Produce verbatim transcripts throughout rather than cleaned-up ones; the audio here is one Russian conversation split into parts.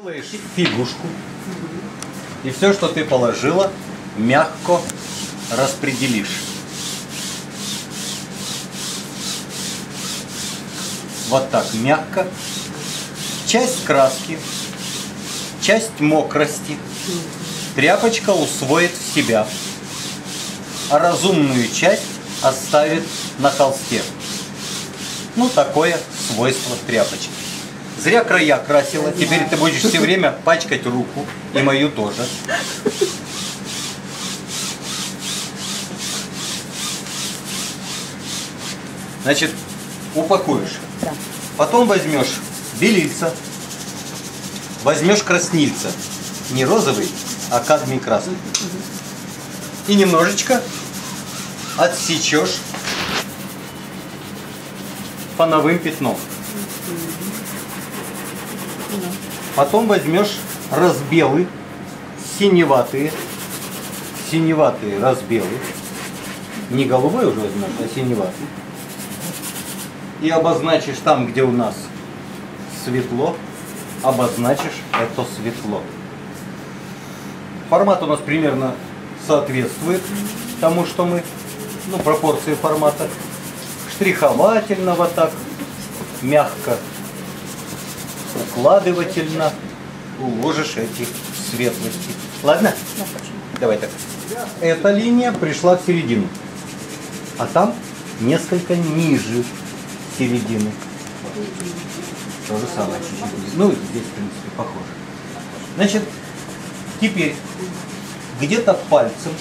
Делаешь фигушку, и все, что ты положила, мягко распределишь. Вот так, мягко. Часть краски, часть мокрости тряпочка усвоит в себя, а разумную часть оставит на холсте. Ну, такое свойство тряпочки. Зря края красила. Теперь ты будешь все время пачкать руку. И мою тоже. Значит, упакуешь. Потом возьмешь белильца. Возьмешь краснильца. Не розовый, а кадмий красный. И немножечко отсечешь фоновым пятном. Потом возьмешь разбелы, синеватые, синеватые разбелы, не голубой уже возьмешь, а синеватый, и обозначишь там, где у нас светло, обозначишь это светло. Формат у нас примерно соответствует тому, что мы, ну, пропорции формата. Штриховательно вот так, мягко. Укладывательно уложишь эти светлости. Ладно? Давай так. Эта линия пришла в середину, а там несколько ниже середины. То же самое. Ну, здесь, в принципе, похоже. Значит, теперь где-то пальцем,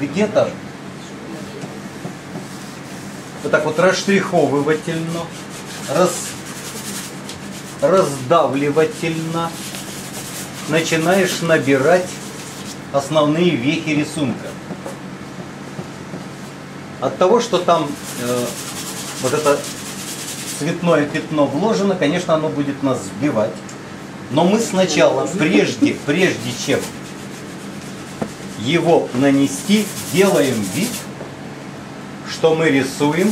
где-то вот так вот расштриховывательно, раз раздавливательно начинаешь набирать основные вехи рисунка. От того, что там э, вот это цветное пятно вложено, конечно, оно будет нас сбивать. Но мы сначала, прежде, прежде чем его нанести, делаем вид, что мы рисуем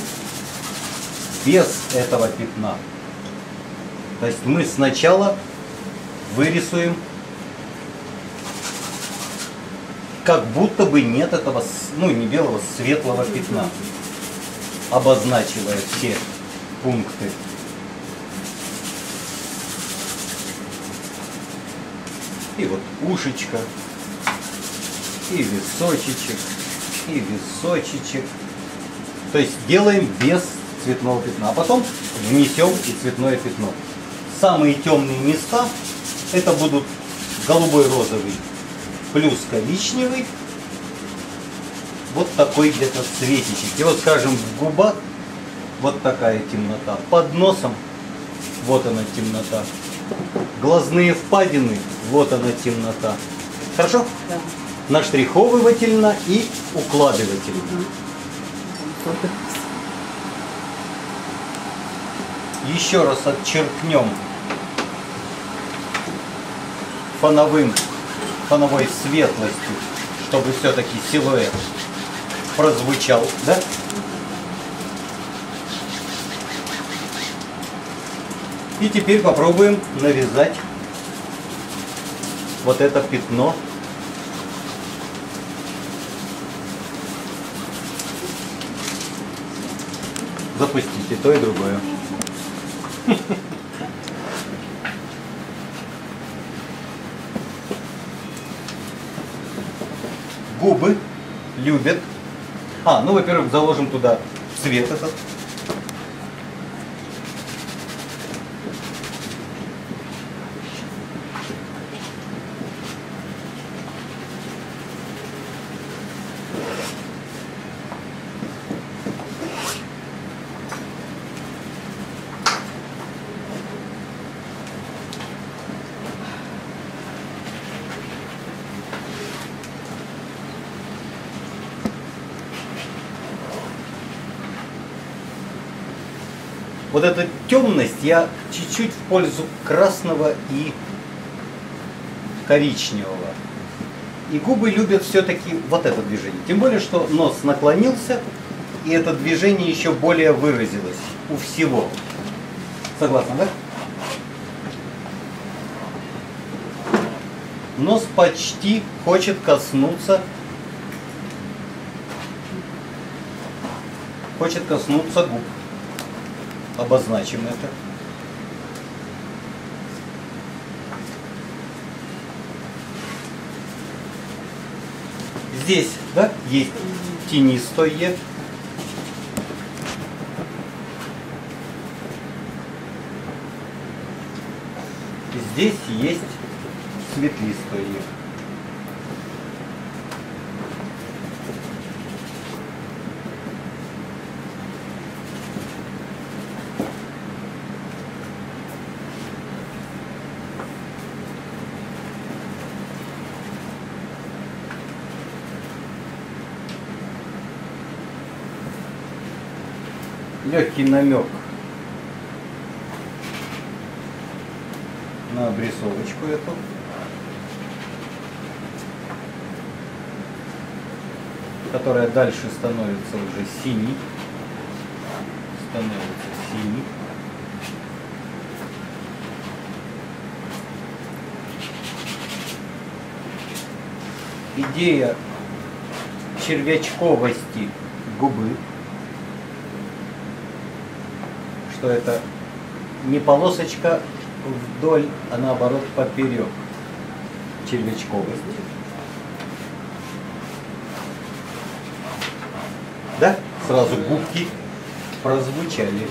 без этого пятна. То есть мы сначала вырисуем, как будто бы нет этого, ну, не белого, светлого пятна, обозначивая все пункты. И вот ушечка, и височечек, и височечек. То есть делаем без цветного пятна, а потом внесем и цветное пятно. Самые темные места это будут голубой-розовый плюс коричневый. Вот такой где-то цветичек. И вот, скажем, в губах вот такая темнота. Под носом вот она темнота. Глазные впадины, вот она темнота. Хорошо? Да. Наштриховывательно и укладывательно. Еще раз отчеркнем фоновым, фоновой светлостью, чтобы все-таки силуэт прозвучал, да? И теперь попробуем навязать вот это пятно. Запустите то и другое. Губы любят. А, ну, во-первых, заложим туда цвет этот. Вот эту темность я чуть-чуть в пользу красного и коричневого. И губы любят все-таки вот это движение. Тем более, что нос наклонился, и это движение еще более выразилось у всего. Согласна, да? нос почти хочет коснуться, хочет коснуться губ. Обозначим это. Здесь, да, есть тенистое. Здесь есть светлистое. Легкий намек на обрисовочку эту. Которая дальше становится уже синий. Становится синий. Идея червячковости губы. Что это не полосочка вдоль, а наоборот поперек. Червячковость. Да? Сразу губки прозвучали.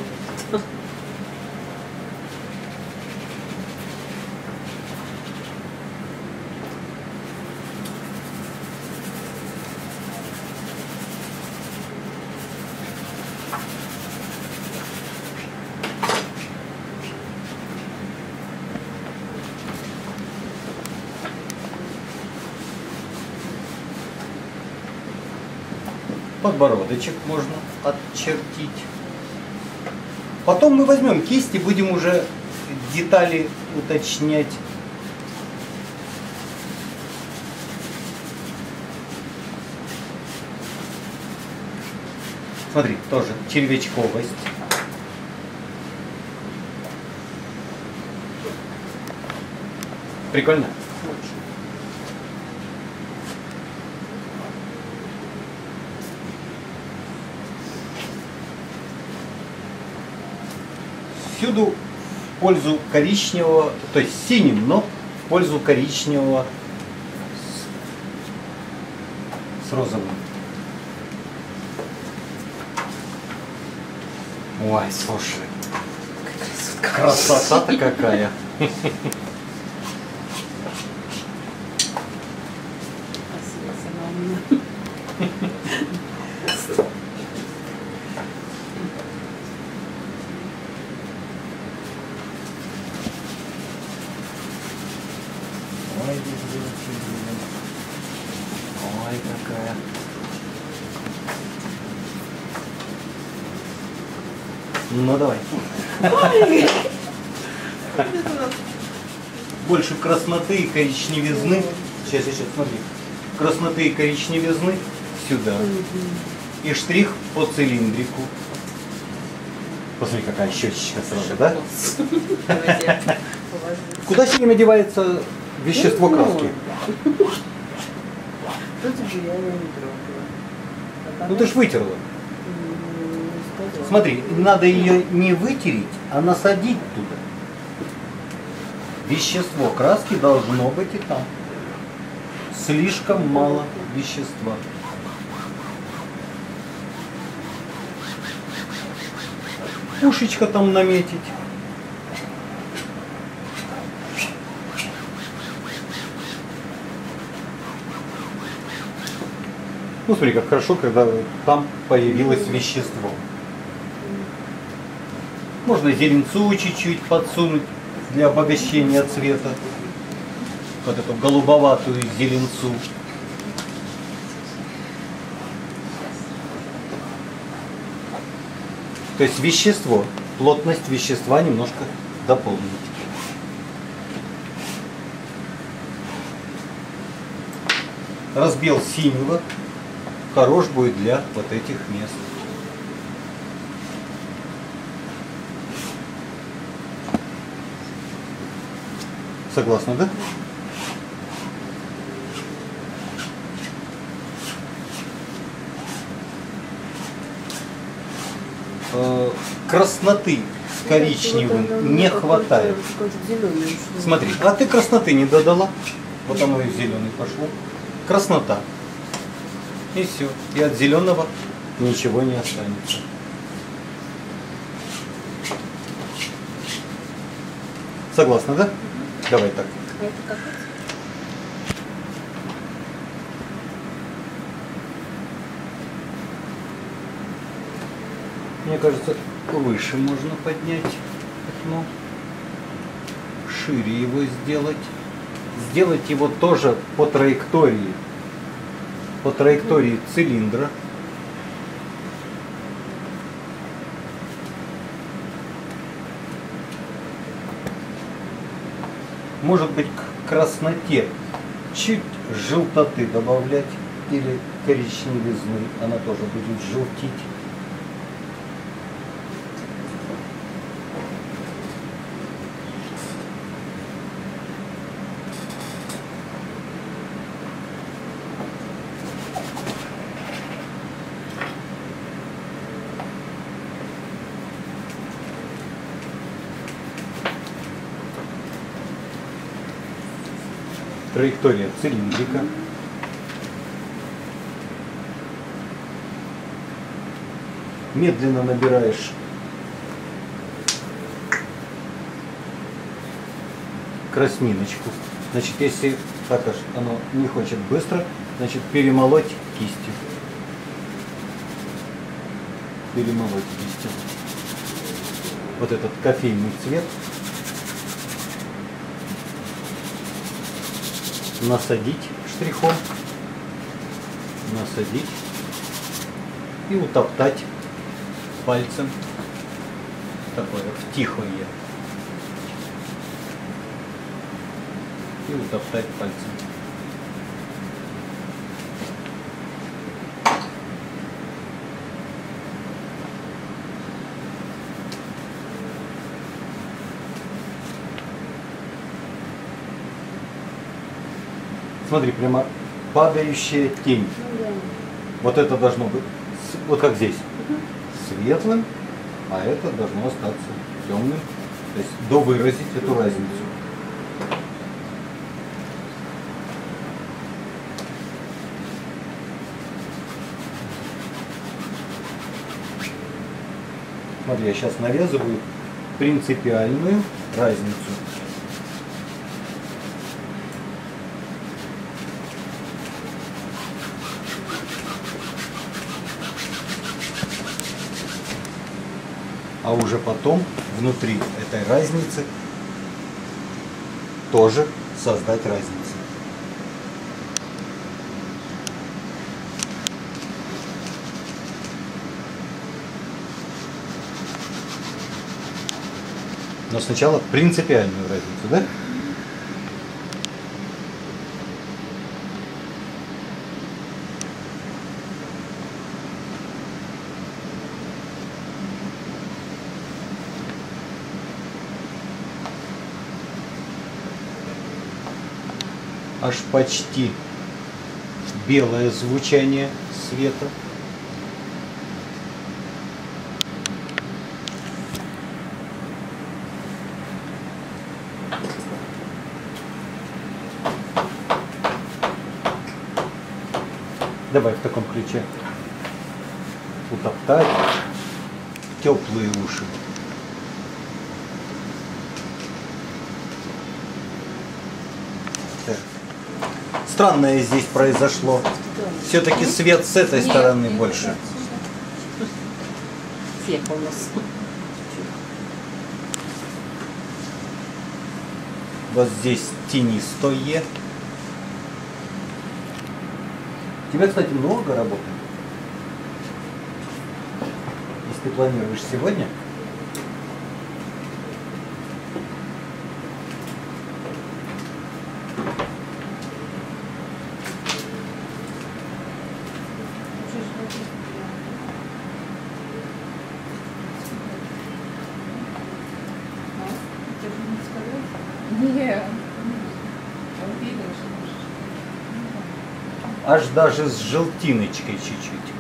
Подбородочек можно отчертить. Потом мы возьмем кисть и будем уже детали уточнять. Смотри, тоже червячковость. Прикольно? Всюду в пользу коричневого, то есть синим, но в пользу коричневого с розовым. Ой, слушай, красота-то какая! Ну давай. Больше красноты и коричневизны. Сейчас, сейчас, смотри. Красноты и коричневизны сюда. И штрих по цилиндрику. Посмотри, какая щечечка сразу, да? Куда с ними девается вещество краски? Ну ты ж вытерла. Смотри, надо ее не вытереть, а насадить туда. Вещество краски должно быть и там. Слишком мало вещества. Пушечка там наметить. Ну смотри, как хорошо, когда там появилось вещество. Можно зеленцу чуть-чуть подсунуть для обогащения цвета. Вот эту голубоватую зеленцу. То есть вещество, плотность вещества немножко дополнить. Разбел синего хорош будет для вот этих мест. Согласна, да? красноты с коричневым не хватает. Смотри, а ты красноты не додала. Вот оно и в зеленый пошло. Краснота. И все. И от зеленого ничего не останется. Согласна, да? Давай так. Мне кажется, выше можно поднять окно, шире его сделать. Сделать его тоже по траектории, по траектории цилиндра. Может быть, к красноте чуть желтоты добавлять или коричневизны, она тоже будет желтить. Траектория цилиндрика. Медленно набираешь красниночку. Значит, если так аж оно не хочет быстро, значит, перемолоть кистью. Перемолоть кистью. Вот этот кофейный цвет. Насадить штрихом, насадить и утоптать пальцем, такое втихое, и утоптать пальцем. Смотри, прямо падающая тень. Вот это должно быть, вот как здесь, светлым, а это должно остаться темным. То есть довыразить эту разницу. Смотри, я сейчас навязываю принципиальную разницу. А уже потом внутри этой разницы тоже создать разницу. Но сначала принципиальную разницу, да? Аж почти белое звучание света. Давай в таком ключе утоптать теплые уши. Странное здесь произошло. Все-таки свет с этой стороны больше. Вот здесь тенистое. У тебя, кстати, много работы. Если ты планируешь сегодня. Аж даже с желтиночкой чуть-чуть.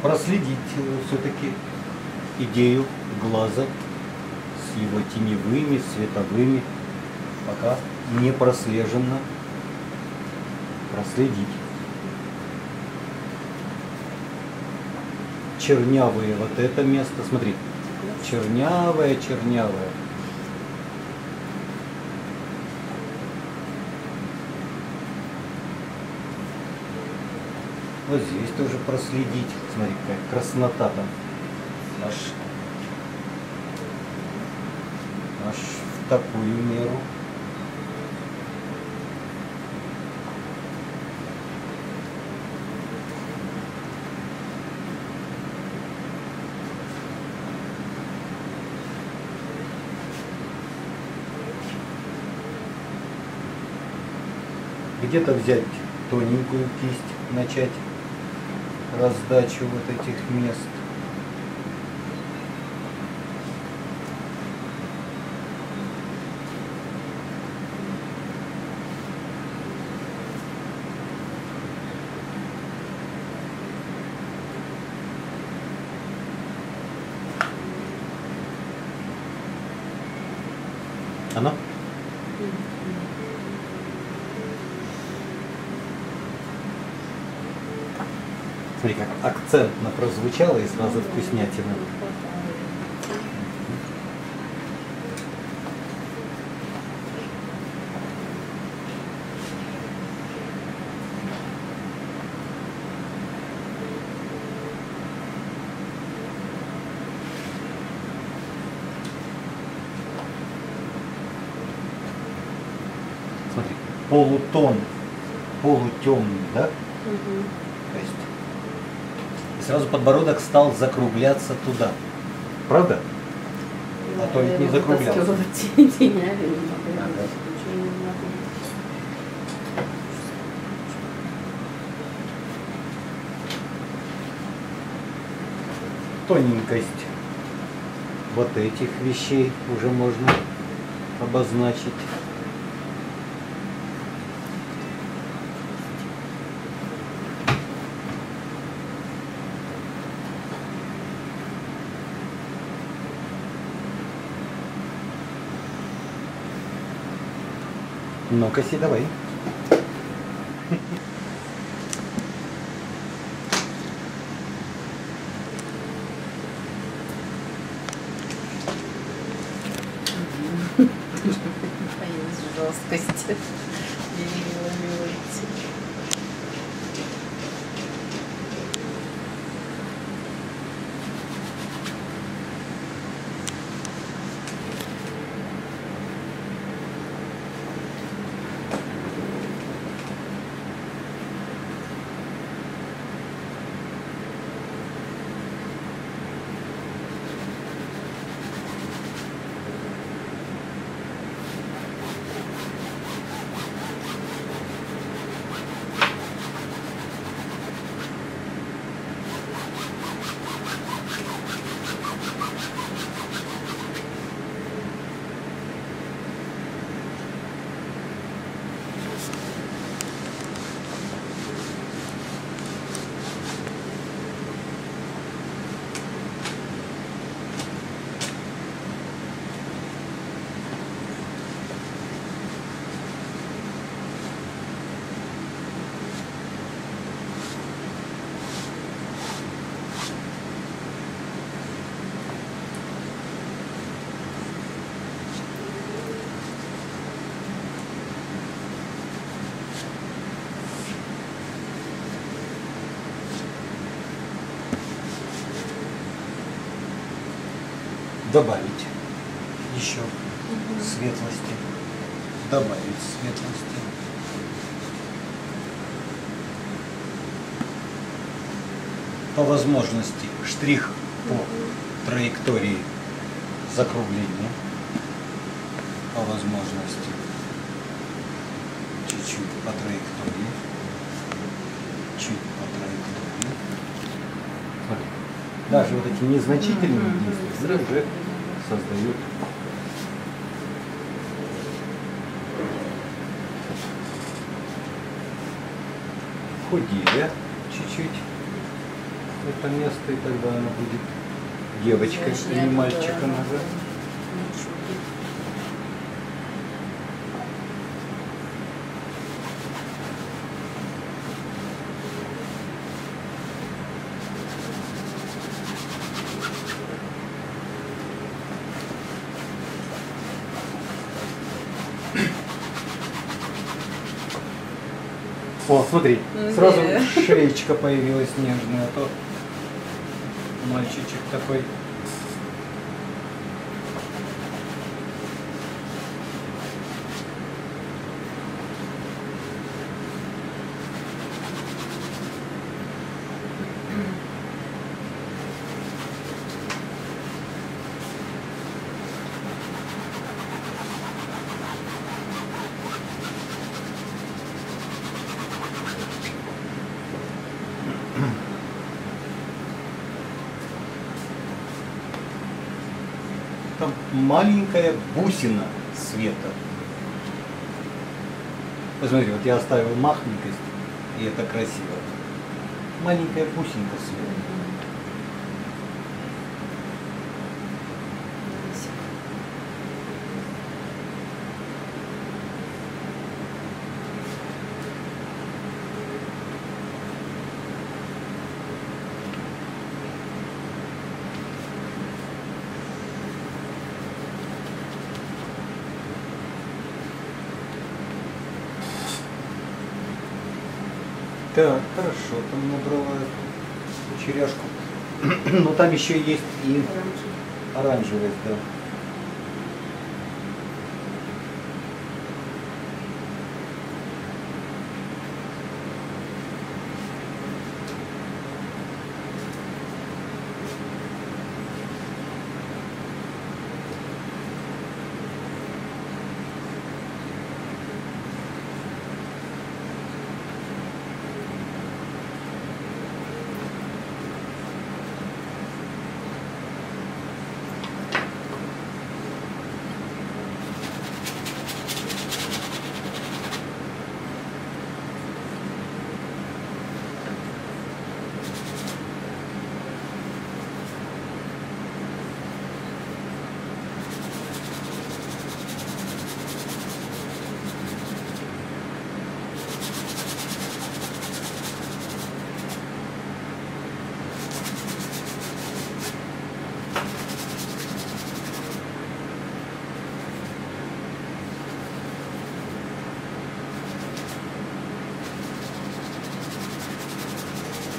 Проследить все-таки идею глаза с его теневыми, световыми, пока не прослежено. Проследить. Чернявые вот это место, смотри, чернявое, чернявое. Вот здесь тоже проследить. Смотри, какая краснота там. Аж, аж в такую меру. Где-то взять тоненькую кисть, начать раздачу вот этих мест. Она? Смотри, как акцентно прозвучало и сразу вкуснятина. Смотри, полутон, полутемный, да? Угу. То есть сразу подбородок стал закругляться туда. Правда? Да, а то ведь не закруглялся. Тоненькость вот этих вещей уже можно обозначить. Ну, коси, давай. Боюсь жесткости. Я не люблю идти. добавить еще угу. светлости, добавить светлости. По возможности штрих по траектории закругления, по возможности чуть-чуть по траектории, чуть по траектории. Даже вот эти незначительные действия уже создают. Худее чуть-чуть это место, и тогда она будет девочкой, а не мальчиком уже. О, смотри, сразу шеечка появилась нежная, а то мальчичек такой. Там маленькая бусина света. Посмотри, вот я оставил махненькость, и это красиво. Маленькая бусинка света. Да, хорошо, там набрала черяшку. Но там еще есть и оранжевость, да.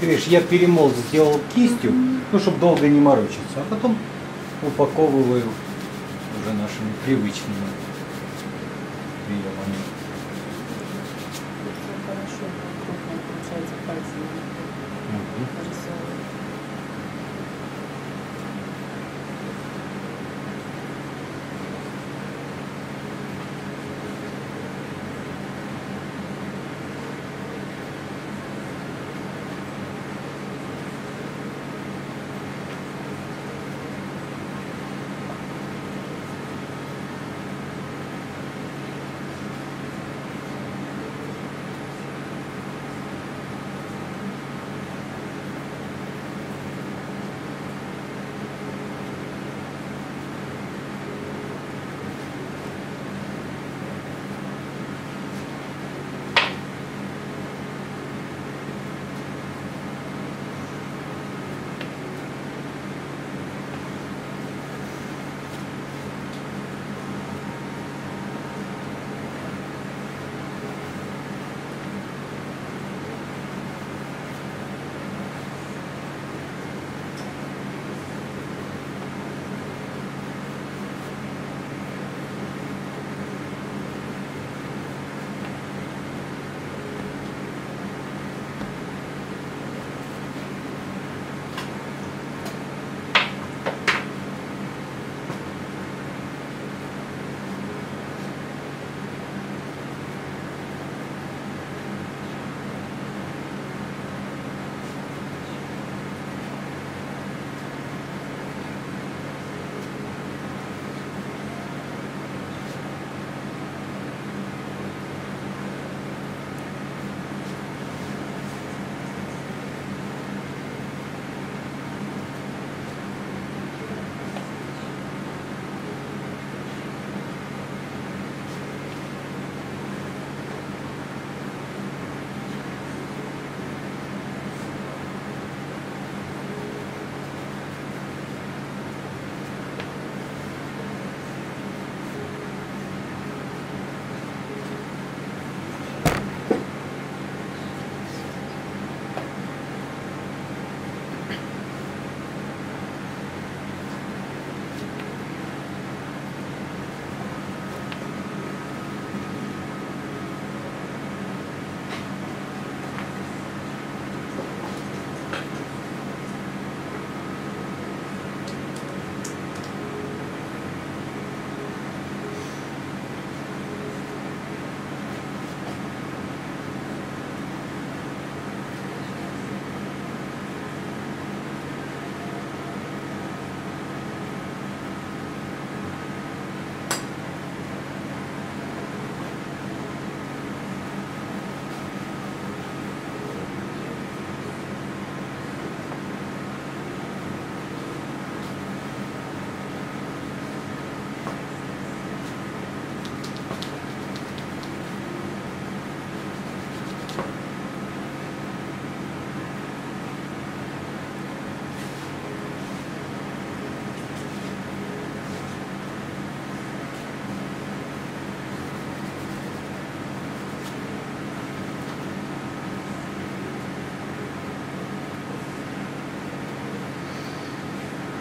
Видишь, я перемол сделал кистью, ну, чтобы долго не морочиться, а потом упаковываю уже нашими привычными приемами. Хорошо, крупно получается пальцами рисовывать.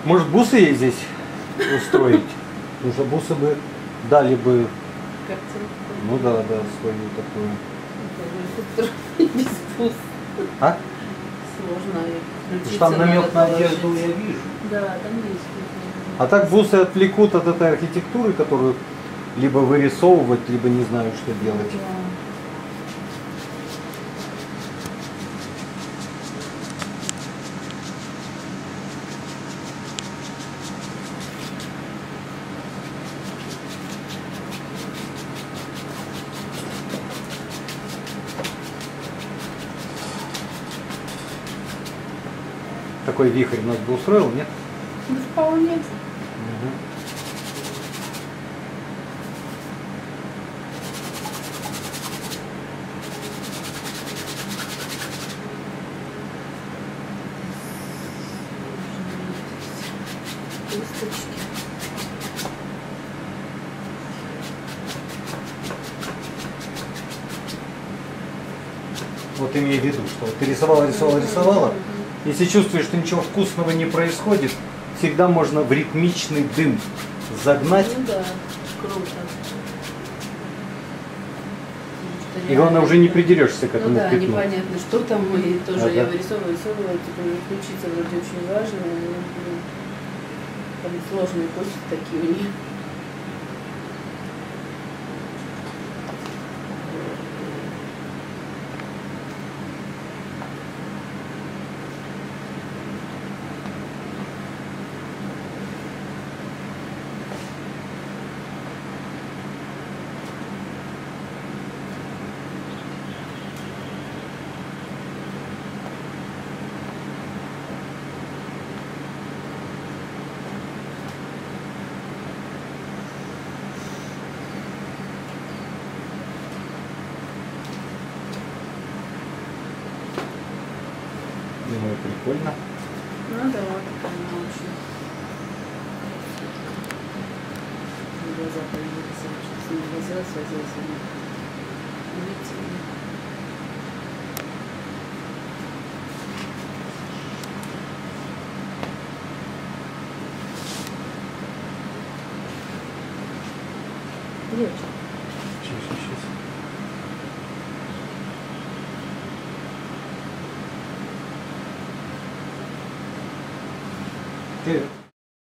Может, бусы ей здесь устроить? Потому что бусы бы дали бы... Ну да, да, свою такую. Без бус. А? Сложно. Там намек на одежду я вижу. Да, там есть. А так бусы отвлекут от этой архитектуры, которую либо вырисовывать, либо не знаю, что делать. Такой вихрь нас бы устроил, нет? Да вполне. Угу. Вот имей в виду, что ты рисовала, рисовала, рисовала. Если чувствуешь, что ничего вкусного не происходит, всегда можно в ритмичный дым загнать. Ну да, круто. И главное, уже не придерешься к этому. Ну да, пятну. Непонятно, что там, и тоже а, я да. вырисовываю, рисовываю, типа, включиться вроде очень важно, но, ну, сложные кости такие у них. Думаю, прикольно. Ну да, такая она очень. Глаза появились, сейчас не глаза садились. Видите? Девочка.